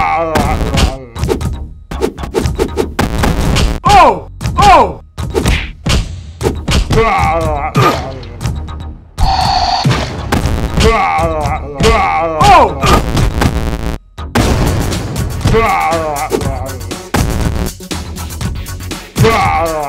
Oh! Oh! Oh!